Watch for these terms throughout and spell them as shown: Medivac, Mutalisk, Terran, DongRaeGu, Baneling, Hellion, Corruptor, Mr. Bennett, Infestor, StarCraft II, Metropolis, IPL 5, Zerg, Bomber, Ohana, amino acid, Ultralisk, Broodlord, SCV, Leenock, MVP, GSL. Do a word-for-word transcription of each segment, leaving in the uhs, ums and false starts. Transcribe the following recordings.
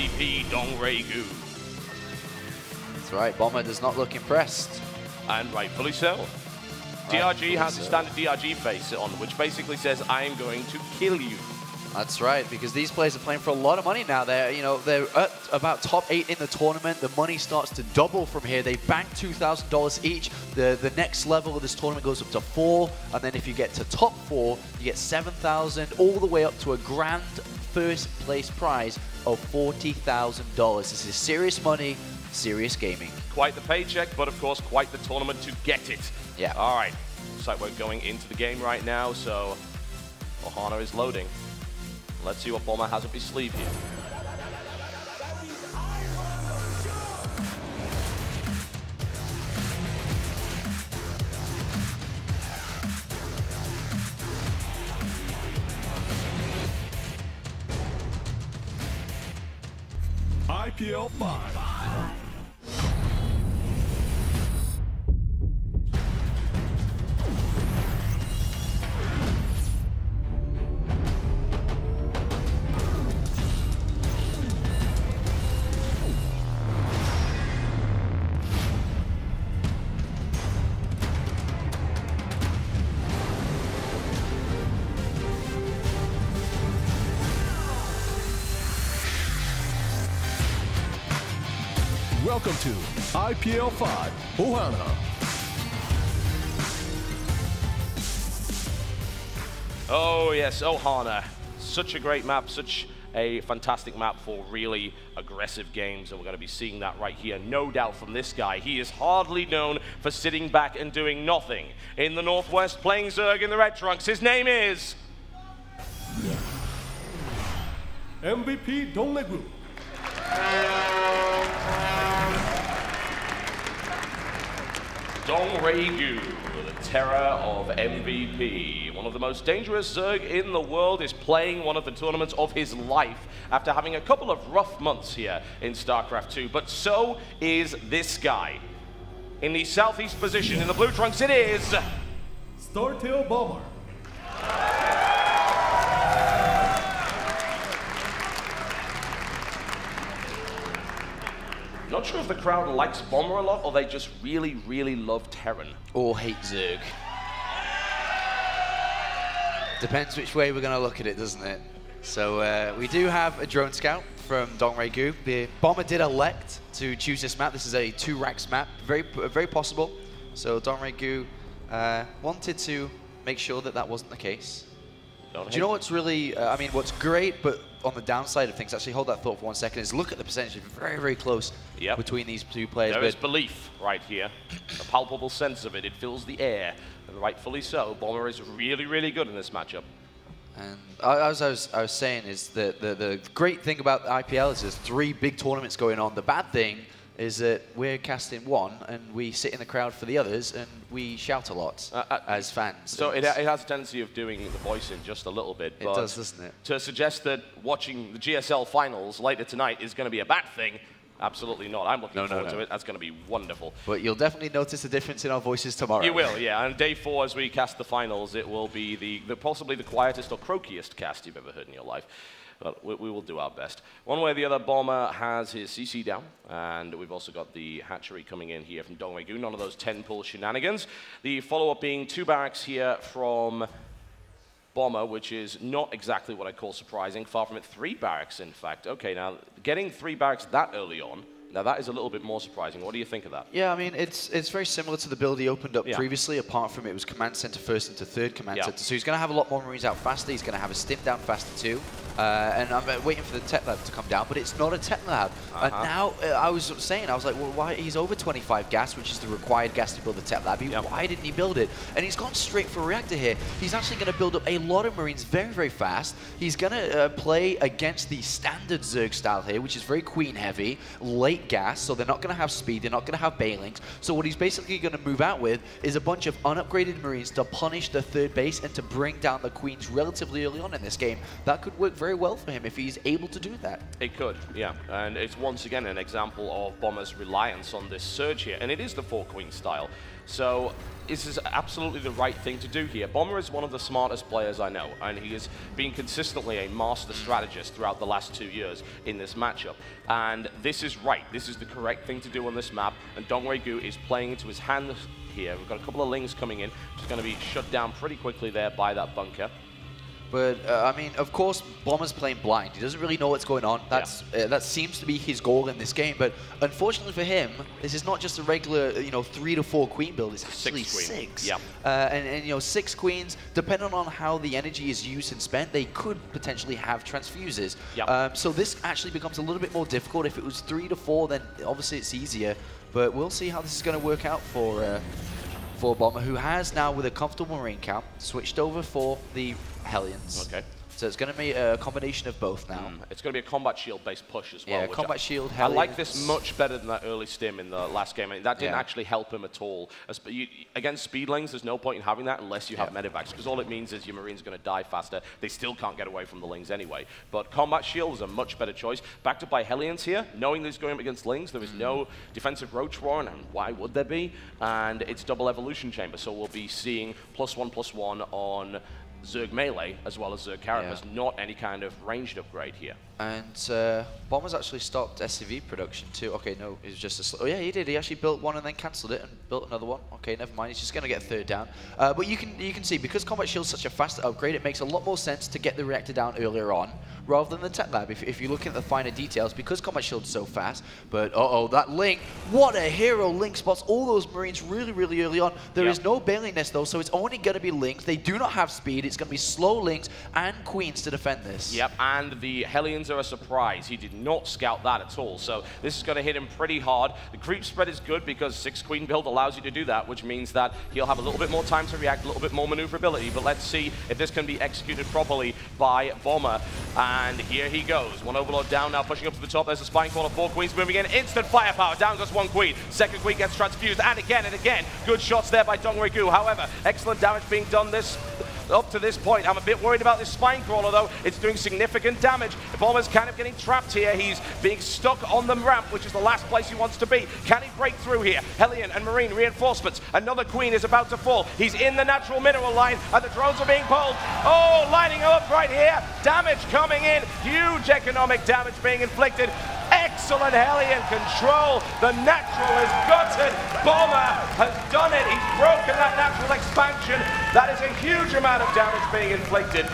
M V P DongRaeGu. That's right, Bomber does not look impressed. And rightfully so. Rightfully D R G has so. a standard D R G face on, which basically says, I am going to kill you. That's right, because these players are playing for a lot of money now. They're, you know, they're at about top eight in the tournament. The money starts to double from here. They bank two thousand dollars each. The, the next level of this tournament goes up to four. And then if you get to top four, you get seven thousand all the way up to a grand first place prize of forty thousand dollars. This is serious money, serious gaming. Quite the paycheck, but of course, quite the tournament to get it. Yeah. All right, looks like we're going into the game right now, so Ohana is loading. Let's see what Bomber has up his sleeve here. I P L five. Welcome to I P L five, Ohana. Oh yes, Ohana. Such a great map, such a fantastic map for really aggressive games, and we're going to be seeing that right here, no doubt, from this guy. He is hardly known for sitting back and doing nothing. In the Northwest, playing Zerg in the Red Trunks, his name is... M V P DongRaeGu. DongRaeGu, the terror of M V P, one of the most dangerous Zerg in the world, is playing one of the tournaments of his life after having a couple of rough months here in StarCraft two, but so is this guy. In the southeast position, in the blue trunks, it is... Bomber. Not sure if the crowd likes Bomber a lot, or they just really, really love Terran. Or hate Zerg. Depends which way we're going to look at it, doesn't it? So uh, we do have a drone scout from DongRaeGu. The Bomber did elect to choose this map. This is a two racks map, very, very possible. So DongRaeGu uh, wanted to make sure that that wasn't the case. Don't Do you know what's really, uh, I mean, what's great, but on the downside of things, actually hold that thought for one second, is look at the percentage. Very, very close yep. between these two players. There but is belief right here, a palpable sense of it. It fills the air, and rightfully so. Bomber is really, really good in this matchup. And as I was, I was saying, is that the, the great thing about I P L is there's three big tournaments going on. The bad thing is that we're casting one, and we sit in the crowd for the others, and we shout a lot uh, uh, as fans. So it, it has a tendency of doing the voicing just a little bit. It but does, doesn't it? To suggest that watching the G S L finals later tonight is going to be a bad thing, absolutely not. I'm looking no, forward no, no. to it. That's going to be wonderful. But you'll definitely notice a difference in our voices tomorrow. You will, yeah. And day four, as we cast the finals, it will be the, the possibly the quietest or croakiest cast you've ever heard in your life. But we, we will do our best. One way or the other, Bomber has his C C down, and we've also got the hatchery coming in here from DongRaeGu. None of those ten pull shenanigans. The follow-up being two barracks here from Bomber, which is not exactly what I call surprising. Far from it, three barracks, in fact. Okay, now, getting three barracks that early on, now that is a little bit more surprising. What do you think of that? Yeah, I mean, it's it's very similar to the build he opened up yeah. previously, apart from it was command center first into third command yeah. center. So he's going to have a lot more Marines out faster. He's going to have a stim down faster too. Uh, and I'm uh, waiting for the tech lab to come down, but it's not a tech lab. Uh-huh. And now uh, I was saying, I was like, well, why? He's over twenty-five gas, which is the required gas to build the tech lab. He, yep. Why didn't he build it? And he's gone straight for a reactor here. He's actually going to build up a lot of Marines very, very fast. He's going to uh, play against the standard Zerg style here, which is very queen heavy, late gas, so they're not going to have speed, they're not going to have bailings. So what he's basically going to move out with is a bunch of unupgraded Marines to punish the third base and to bring down the queens relatively early on in this game. That could work very Very well for him if he's able to do that. It could, yeah. And it's once again an example of Bomber's reliance on this surge here. And it is the four queen style. So this is absolutely the right thing to do here. Bomber is one of the smartest players I know, and he has been consistently a master strategist throughout the last two years in this matchup. And this is right. This is the correct thing to do on this map, and DongRaeGu is playing into his hand here. We've got a couple of Lings coming in, which is going to be shut down pretty quickly there by that bunker. But, uh, I mean, of course, Bomber's playing blind. He doesn't really know what's going on. That's, yeah. uh, that seems to be his goal in this game. But unfortunately for him, this is not just a regular, you know, three to four queen build. It's actually six. six. Yeah. Uh, and, and, you know, six queens, depending on how the energy is used and spent, they could potentially have transfuses. Yeah. Um, so this actually becomes a little bit more difficult. If it was three to four, then obviously it's easier. But we'll see how this is going to work out for... Uh, for Bomber, who has now, with a comfortable Marine camp, switched over for the Hellions. Okay. So it's going to be a combination of both now. Mm. It's going to be a combat shield-based push as well. Yeah, combat I, shield, Hellions. I like this much better than that early stim in the last game. I mean, that didn't yeah. actually help him at all. As, you, against Speedlings, there's no point in having that unless you yeah. have Medivacs, because all it means is your Marine's going to die faster. They still can't get away from the Lings anyway. But combat shield was a much better choice. Backed up by Hellions here, knowing that he's going up against Lings, there is mm. no defensive Roach Warren, and why would there be? And it's double evolution chamber, so we'll be seeing plus one, plus one on Zerg melee as well as Zerg Carapace, yeah. not any kind of ranged upgrade here. And uh, Bomber's actually stopped S C V production too. Okay, no, it was just a slow. Oh yeah, he did. He actually built one and then cancelled it and built another one. Okay, never mind. He's just going to get a third down. Uh, but you can you can see, because Combat Shield's such a fast upgrade, it makes a lot more sense to get the reactor down earlier on rather than the Tech Lab. If, if you look at the finer details, because Combat Shield's so fast. But uh-oh, that Link. What a hero. Link spots all those Marines really, really early on. There yeah. is no Bailey Nest though, so it's only going to be Links. They do not have speed. It's going to be slow Lings and Queens to defend this. Yep, and the Hellions are a surprise. He did not scout that at all, so this is going to hit him pretty hard. The creep spread is good because six Queen build allows you to do that, which means that he'll have a little bit more time to react, a little bit more maneuverability, but let's see if this can be executed properly by Bomber. And here he goes. One Overlord down now, pushing up to the top. There's a Spine Corner, four Queens moving in. Instant firepower, down goes one Queen. Second Queen gets transfused, and again and again. Good shots there by DongRaeGu. However, excellent damage being done this... up to this point. I'm a bit worried about this Spine Crawler, though. It's doing significant damage. Bomber's kind of getting trapped here. He's being stuck on the ramp, which is the last place he wants to be. Can he break through here? Hellion and Marine reinforcements. Another Queen is about to fall. He's in the natural mineral line, and the drones are being pulled. Oh, lining up right here. Damage coming in. Huge economic damage being inflicted. Excellent Hellion control. The natural is gutted. Bomber has done it. He's broken that natural expansion. That is a huge amount of damage being inflicted.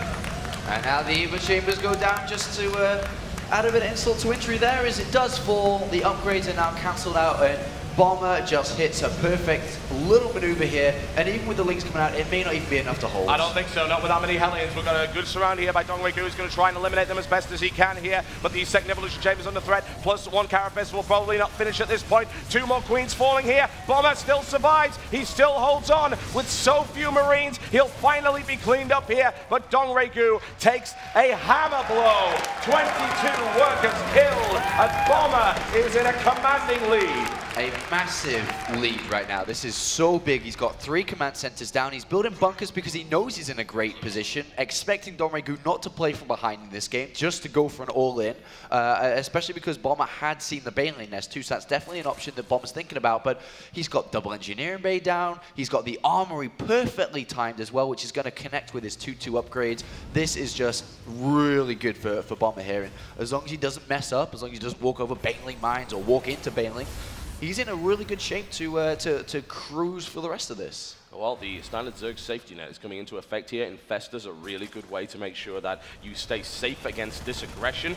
And now the Evil Chambers go down just to uh, add a bit of insult to injury there, as it does fall. The upgrades are now cancelled out, and Bomber just hits a perfect little maneuver here, and even with the Lings coming out, it may not even be enough to hold. I don't think so, not with that many Hellions. We've got a good surround here by DongRaeGu, who's going to try and eliminate them as best as he can here, but the second evolution chamber's under threat. Plus one Carapace will probably not finish at this point. Two more Queens falling here. Bomber still survives. He still holds on with so few Marines. He'll finally be cleaned up here, but DongRaeGu takes a hammer blow. twenty-two workers killed, and Bomber is in a commanding lead. A massive lead right now. This is so big. He's got three command centers down. He's building bunkers because he knows he's in a great position, expecting DongRaeGu not to play from behind in this game, just to go for an all-in, uh, especially because Bomber had seen the Baneling Nest too, so that's definitely an option that Bomber's thinking about. But he's got double Engineering Bay down. He's got the Armory perfectly timed as well, which is going to connect with his two two upgrades. This is just really good for, for Bomber here. And as long as he doesn't mess up, as long as he doesn't walk over Baneling mines or walk into Baneling, he's in a really good shape to, uh, to, to cruise for the rest of this. Well, the standard Zerg safety net is coming into effect here. Infestor's a really good way to make sure that you stay safe against this aggression.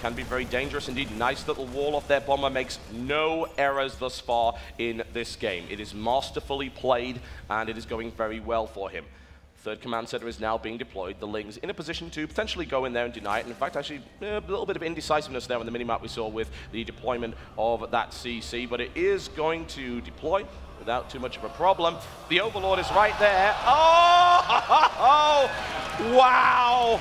Can be very dangerous indeed. Nice little wall off there. Bomber makes no errors thus far in this game. It is masterfully played, and it is going very well for him. Third command center is now being deployed. The Lings in a position to potentially go in there and deny it. And in fact, actually, a little bit of indecisiveness there on the minimap we saw with the deployment of that C C. But it is going to deploy without too much of a problem. The Overlord is right there. Oh, oh, oh. Wow.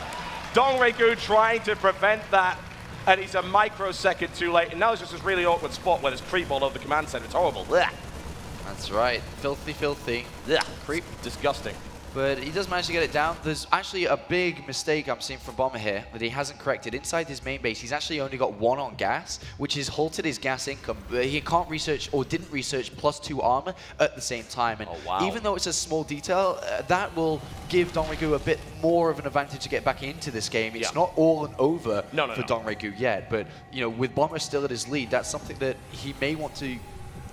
DongRaeGu trying to prevent that. And he's a microsecond too late. And now it's just this really awkward spot where there's creep all over the command center. It's horrible. That's right. Filthy, filthy. Creep. Disgusting. but he does manage to get it down. There's actually a big mistake I'm seeing from Bomber here that he hasn't corrected. Inside his main base, he's actually only got one on gas, which has halted his gas income. He can't research or didn't research plus two armor at the same time. And oh, wow. Even though it's a small detail, uh, that will give DongRaeGu a bit more of an advantage to get back into this game. It's yeah. not all and over no, no, for no. DongRaeGu yet, but you know, with Bomber still at his lead, that's something that he may want to,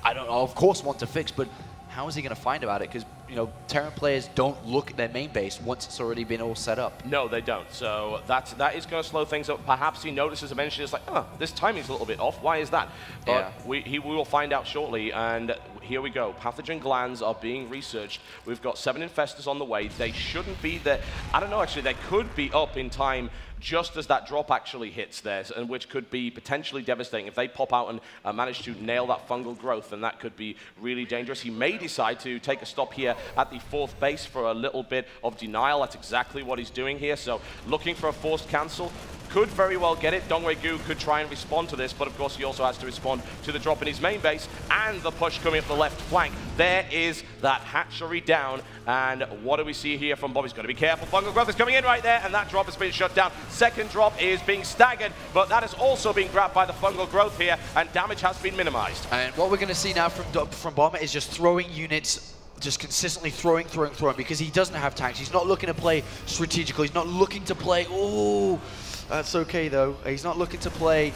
I don't know, of course want to fix, but how is he going to find about it? Because you know, Terran players don't look at their main base once it's already been all set up. No, they don't. So that's, that is going to slow things up. Perhaps he notices eventually it's like, oh, this timing's a little bit off. Why is that? But yeah. we, he, we will find out shortly. And here we go. Pathogen glands are being researched. We've got seven infestors on the way. They shouldn't be there. I don't know, actually. They could be up in time just as that drop actually hits theirs, and which could be potentially devastating. If they pop out and uh, manage to nail that fungal growth, then that could be really dangerous. He may decide to take a stop here at the fourth base for a little bit of denial. That's exactly what he's doing here. So looking for a forced cancel. Could very well get it. DongRaeGu could try and respond to this, but of course he also has to respond to the drop in his main base and the push coming up the left flank. There is that hatchery down, and what do we see here from Bobby's? Got to be careful. Fungal growth is coming in right there, and that drop has been shut down. Second drop is being staggered, but that is also being grabbed by the fungal growth here, and damage has been minimized. And what we're going to see now from from Bomber is just throwing units. Just consistently throwing, throwing, throwing, because he doesn't have tanks. He's not looking to play strategically. He's not looking to play, oh, that's okay though. He's not looking to play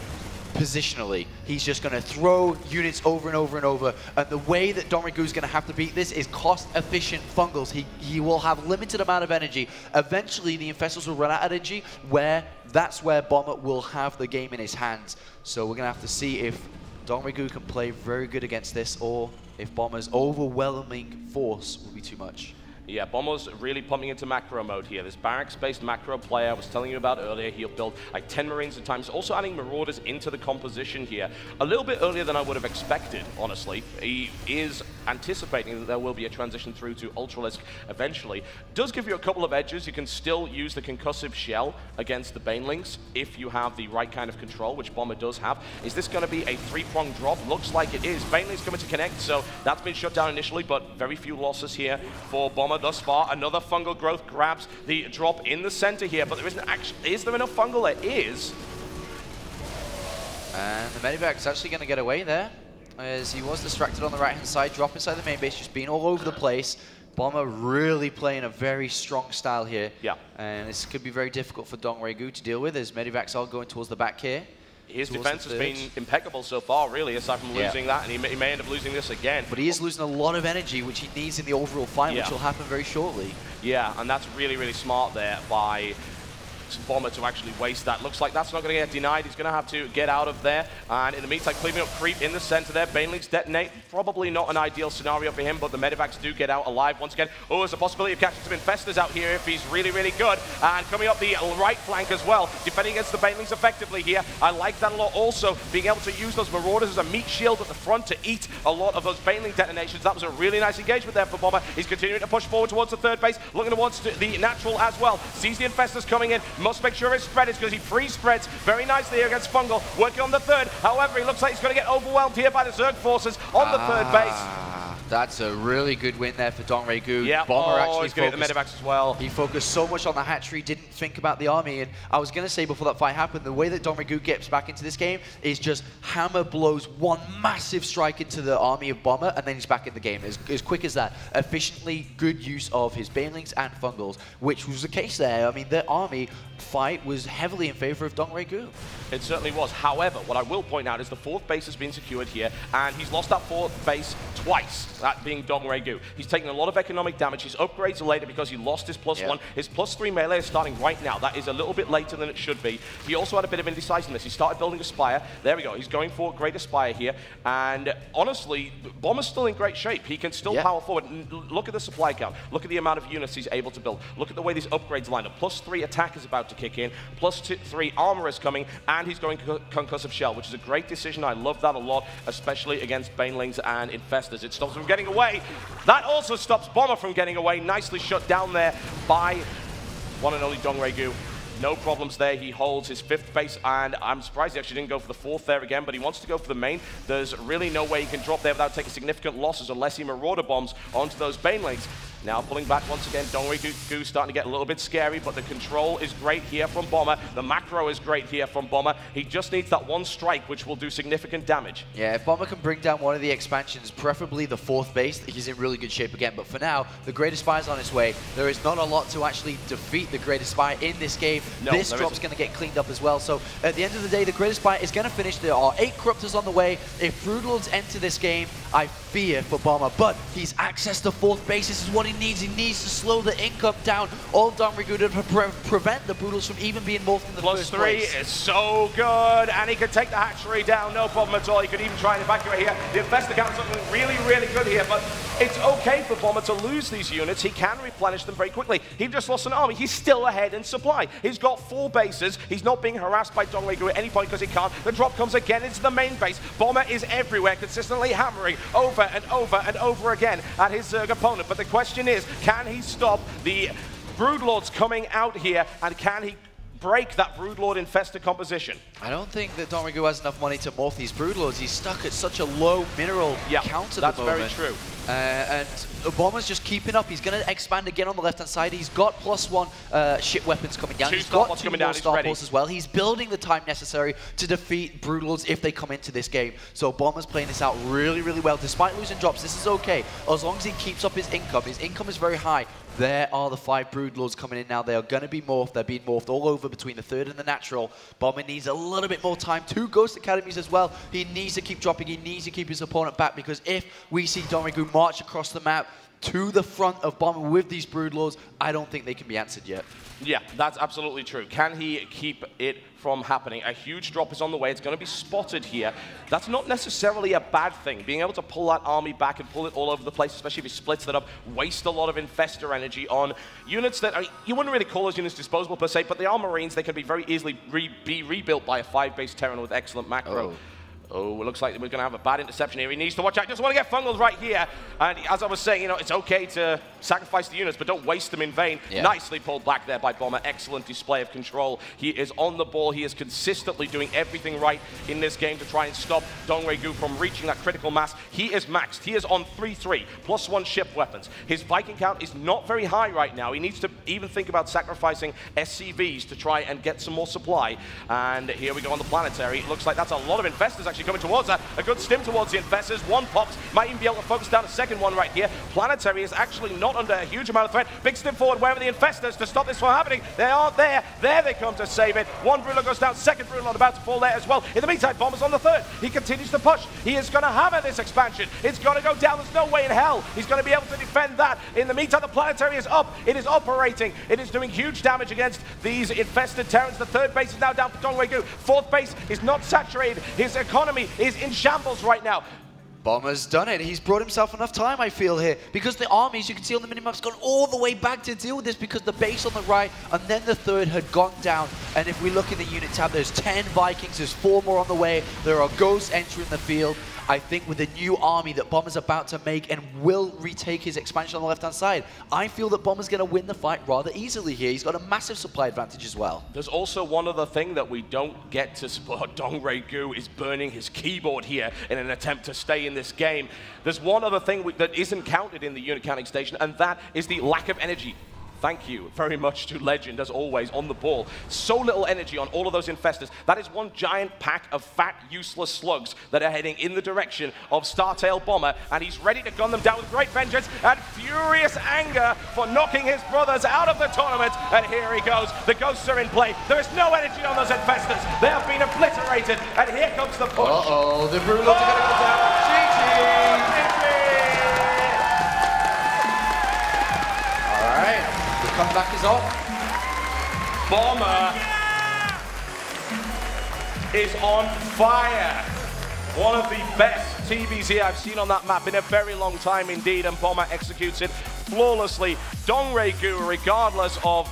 positionally. He's just going to throw units over and over and over. And the way that DongRaeGu is going to have to beat this is cost-efficient fungals. He, he will have limited amount of energy. Eventually, the infestors will run out of energy, where that's where Bomber will have the game in his hands. So we're going to have to see if DongRaeGu can play very good against this, or if Bomber's overwhelming force will be too much. Yeah, Bomber's really pumping into macro mode here. This barracks-based macro player I was telling you about earlier, he'll build like ten Marines at a time. He's also adding Marauders into the composition here. A little bit earlier than I would have expected, honestly. He is anticipating that there will be a transition through to Ultralisk eventually. Does give you a couple of edges. You can still use the Concussive Shell against the Banelings if you have the right kind of control, which Bomber does have. Is this going to be a three-pronged drop? Looks like it is. Banelings coming to connect, so that's been shut down initially, but very few losses here for Bomber thus far. Another fungal growth grabs the drop in the center here, but there isn't actually, is there enough fungal? There is. And the medivac's actually going to get away there, as he was distracted on the right-hand side. Drop inside the main base, just being all over the place. Bomber really playing a very strong style here. Yeah. And this could be very difficult for DongRaeGu to deal with, as medivac's are going towards the back here. His defense has been impeccable so far, really, aside from losing yeah. that, and he may, he may end up losing this again. But he is losing a lot of energy, which he needs in the overall fight, yeah. which will happen very shortly. Yeah, and that's really, really smart there by Bomber to actually waste that. Looks like that's not going to get denied. He's going to have to get out of there. And in the meantime, cleaving up creep in the center there. Banelings detonate. Probably not an ideal scenario for him, but the medivacs do get out alive once again. Oh, there's a possibility of catching some infestors out here if he's really, really good. And coming up the right flank as well, defending against the Banelings effectively here. I like that a lot. Also, being able to use those Marauders as a meat shield at the front to eat a lot of those Baneling detonations. That was a really nice engagement there for Bomber. He's continuing to push forward towards the third base, looking towards the natural as well. Sees the infestors coming in. Must make sure his spread is, because he pre-spreads very nicely here against fungal, working on the third. However, he looks like he's going to get overwhelmed here by the Zerg forces on the ah, third base. That's a really good win there for DongRaeGu. Yeah, Bomber oh, actually focused, the medivacs as well. He focused so much on the hatchery, didn't think about the army. And I was going to say before that fight happened, the way that DongRaeGu gets back into this game is just hammer blows one massive strike into the army of Bomber, and then he's back in the game. As, as quick as that, efficiently good use of his Banelings and fungals, which was the case there. I mean, their army fight was heavily in favor of DongRaeGu. It certainly was. However, what I will point out is the fourth base has been secured here, and he's lost that fourth base twice, that being DongRaeGu. He's taken a lot of economic damage. His upgrades are later because he lost his plus yeah. one. His plus three melee is starting right now. That is a little bit later than it should be. He also had a bit of indecisiveness. He started building a Spire. There we go. He's going for a great Aspire here, and honestly, Bomber's still in great shape. He can still yeah. power forward. Look at the supply count. Look at the amount of units he's able to build. Look at the way these upgrades line up. Plus three attack is about to kick in, plus two, three armor is coming, and he's going Concussive Shell, which is a great decision. I love that a lot, especially against Banelings and Infestors. It stops him getting away. That also stops Bomber from getting away. Nicely shut down there by one and only DongRaeGu. No problems there. He holds his fifth base, and I'm surprised he actually didn't go for the fourth there again, but he wants to go for the main. There's really no way he can drop there without taking significant losses unless he Marauder bombs onto those Banelings. Now pulling back once again, DongRaeGu starting to get a little bit scary, but the control is great here from Bomber. The macro is great here from Bomber. He just needs that one strike, which will do significant damage. Yeah, if Bomber can bring down one of the expansions, preferably the fourth base, he's in really good shape again. But for now, the Greatest Spy is on its way. There is not a lot to actually defeat the Greatest Spy in this game. No, this drop's going to get cleaned up as well. So at the end of the day, the Greatest Spy is going to finish. There are eight Corruptors on the way. If Brutals enter this game, I fear for Bomber, but he's accessed the fourth base. This is what he needs. He needs to slow the ink up down. All DongRaeGu to pre prevent the Brutals from even being morphed in the Plus first three place. Is so good, and he can take the hatchery down, no problem at all. He could even try and evacuate here. The Investor Count's looking really, really good here, but it's okay for Bomber to lose these units. He can replenish them very quickly. He just lost an army. He's still ahead in supply. He's got four bases. He's not being harassed by DongRaeGu at any point because he can't. The drop comes again into the main base. Bomber is everywhere, consistently hammering over and over and over again at his Zerg opponent. But the question is, can he stop the Broodlords coming out here, and can he break that Broodlord Infestor composition? I don't think that DongRaeGu has enough money to morph these Broodlords. He's stuck at such a low mineral yeah, count at that's the moment. Very true. Uh, and Bomber's just keeping up. He's going to expand again on the left-hand side. He's got plus one uh, ship weapons coming down. Two He's got two coming more down. Starports as well. He's building the time necessary to defeat Broodlords if they come into this game. So Bomber's playing this out really, really well. Despite losing drops, this is okay. As long as he keeps up his income. His income is very high. There are the five Broodlords coming in now. They are going to be morphed. They're being morphed all over between the third and the natural. Bomber needs a little bit more time. Two Ghost Academies as well. He needs to keep dropping. He needs to keep his opponent back, because if we see DongRaeGu march across the map to the front of Bomber with these Broodlords, I don't think they can be answered yet. Yeah, that's absolutely true. Can he keep it from happening? A huge drop is on the way. It's going to be spotted here. That's not necessarily a bad thing. Being able to pull that army back and pull it all over the place, especially if he splits that up, waste a lot of Infestor energy on units that are, you wouldn't really call those units disposable per se, but they are Marines. They can be very easily re be rebuilt by a five-base Terran with excellent macro. Oh. Oh, it looks like we're going to have a bad interception here. He needs to watch out. He doesn't want to get fungal right here. And as I was saying, you know, it's okay to sacrifice the units, but don't waste them in vain. Yeah. Nicely pulled back there by Bomber. Excellent display of control. He is on the ball. He is consistently doing everything right in this game to try and stop DongRaeGu from reaching that critical mass. He is maxed. He is on three three, plus one ship weapons. His Viking count is not very high right now. He needs to even think about sacrificing S C Vs to try and get some more supply. And here we go on the planetary. It looks like that's a lot of investors actually coming towards that. A good stim towards the Infestors. One pops. Might even be able to focus down a second one right here. Planetary is actually not under a huge amount of threat. Big stim forward. Where are the Infestors to stop this from happening? They aren't there. There they come to save it. One Brutal goes down. Second Brutal about to fall there as well. In the meantime, Bomber's on the third. He continues to push. He is going to hammer this expansion. It's going to go down. There's no way in hell he's going to be able to defend that. In the meantime, the Planetary is up. It is operating. It is doing huge damage against these Infested Terrans. The third base is now down for DongRaeGu. Fourth base is not saturated. His economy is in shambles right now. Bomber's done it. He's brought himself enough time, I feel, here. Because the armies, you can see on the minimap, has gone all the way back to deal with this, because the base on the right and then the third had gone down. And if we look at the unit tab, there's ten Vikings, there's four more on the way. There are Ghosts entering the field. I think with the new army that Bomber's about to make and will retake his expansion on the left-hand side, I feel that Bomber's going to win the fight rather easily here. He's got a massive supply advantage as well. There's also one other thing that we don't get to spot. DongRaeGu is burning his keyboard here in an attempt to stay in this game. There's one other thing we, that isn't counted in the unit counting station, and that is the lack of energy. Thank you very much to Legend, as always, on the ball. So little energy on all of those Infestors. That is one giant pack of fat, useless slugs that are heading in the direction of Startail Bomber, and he's ready to gun them down with great vengeance and furious anger for knocking his brothers out of the tournament. And here he goes. The Ghosts are in play. There is no energy on those Infestors. They have been obliterated, and here comes the push. Uh-oh, the Brutals oh! are going to go down. G G! All right. Comeback is on. Bomber is on fire. One of the best T B Z I've seen on that map in a very long time indeed, and Bomber executes it flawlessly. DongRaeGu, regardless of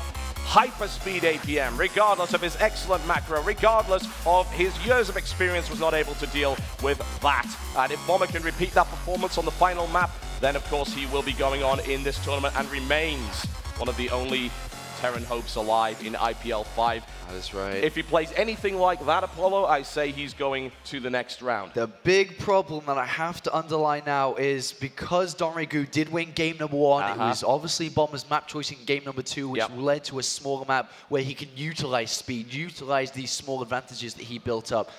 hyperspeed A P M, regardless of his excellent macro, regardless of his years of experience, was not able to deal with that. And if Bomber can repeat that performance on the final map, then of course he will be going on in this tournament and remains one of the only Terran hopes alive in I P L five. That's right. If he plays anything like that, Apollo, I say he's going to the next round. The big problem that I have to underline now is because DongRaeGu did win game number one, uh-huh. it was obviously Bomber's map choice in game number two, which yep. led to a smaller map where he can utilize speed, utilize these small advantages that he built up.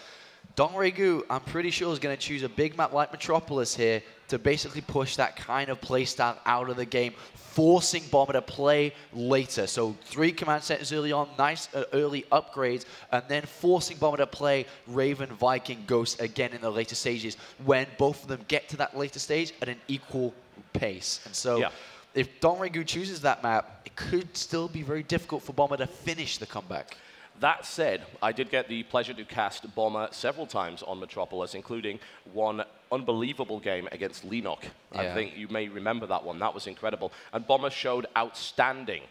DongRaeGu, I'm pretty sure, is going to choose a big map like Metropolis here to basically push that kind of playstyle out of the game, forcing Bomber to play later. So three command centers early on, nice uh, early upgrades, and then forcing Bomber to play Raven, Viking, Ghost again in the later stages when both of them get to that later stage at an equal pace. And so yeah. if DongRaeGu chooses that map, it could still be very difficult for Bomber to finish the comeback. That said, I did get the pleasure to cast Bomber several times on Metropolis, including one unbelievable game against Leenock. Yeah. I think you may remember that one. That was incredible. And Bomber showed outstanding,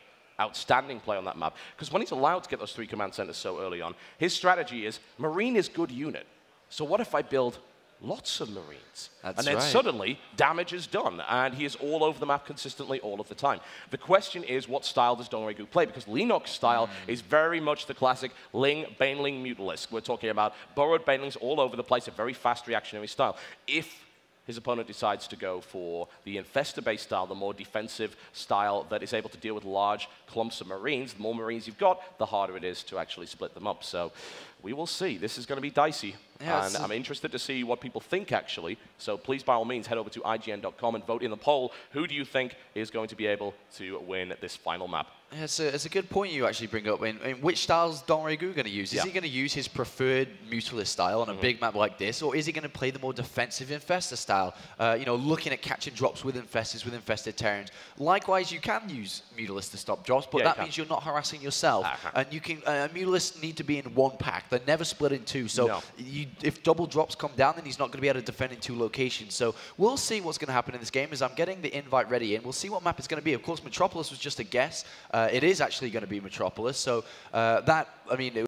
outstanding play on that map. Because when he's allowed to get those three command centers so early on, his strategy is, Marine is good unit. So what if I build lots of Marines? That's and then right. suddenly, damage is done. And he is all over the map consistently all of the time. The question is, what style does DongRaeGu play? Because Leenock's style mm. is very much the classic Ling, Baneling, Mutalisk. We're talking about borrowed Banelings all over the place, a very fast reactionary style. If his opponent decides to go for the Infestor-based style, the more defensive style that is able to deal with large clumps of Marines, the more Marines you've got, the harder it is to actually split them up. So we will see. This is going to be dicey. Yeah, and I'm interested to see what people think, actually. So please, by all means, head over to I G N dot com and vote in the poll. Who do you think is going to be able to win this final map? Yeah, it's, a, it's a good point you actually bring up. In, in which styles is DongRaeGu going to use? Is yeah. he going to use his preferred Mutalist style on a mm-hmm. big map like this, or is he going to play the more defensive Infestor style? Uh, you know, looking at catching drops with Infestors, with Infested Terrans. Likewise, you can use Mutalist to stop drops, but yeah, that you means can. You're not harassing yourself. Uh-huh. And you can uh, Mutalists need to be in one pack. They're never split in two. So no. you, if double drops come down, then he's not going to be able to defend in two locations. So we'll see what's going to happen in this game. As I'm getting the invite ready, and we'll see what map it's going to be. Of course, Metropolis was just a guess. Uh, it is actually going to be Metropolis. So uh, that, I mean, it